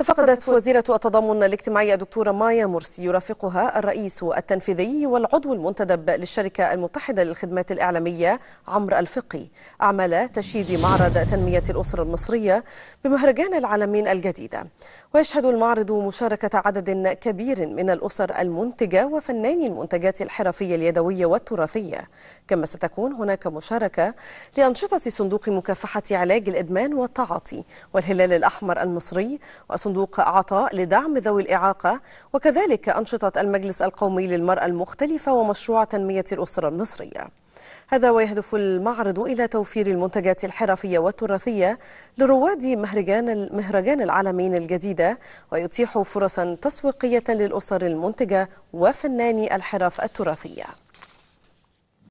تفقدت وزيرة التضامن الاجتماعي الدكتورة مايا مرسي يرافقها الرئيس التنفيذي والعضو المنتدب للشركة المتحدة للخدمات الإعلامية عمرو الفقي أعمال تشييد معرض تنمية الأسرة المصرية بمهرجان العلمين الجديدة. ويشهد المعرض مشاركة عدد كبير من الأسر المنتجة وفناني المنتجات الحرفية اليدوية والتراثية، كما ستكون هناك مشاركة لأنشطة صندوق مكافحة علاج الإدمان والتعاطي والهلال الأحمر المصري صندوق عطاء لدعم ذوي الإعاقة، وكذلك أنشطة المجلس القومي للمرأة المختلفة ومشروع تنمية الأسرة المصرية. هذا ويهدف المعرض إلى توفير المنتجات الحرفية والتراثية لرواد مهرجان العلمين الجديدة، ويتيح فرصا تسويقية للأسر المنتجة وفناني الحرف التراثية.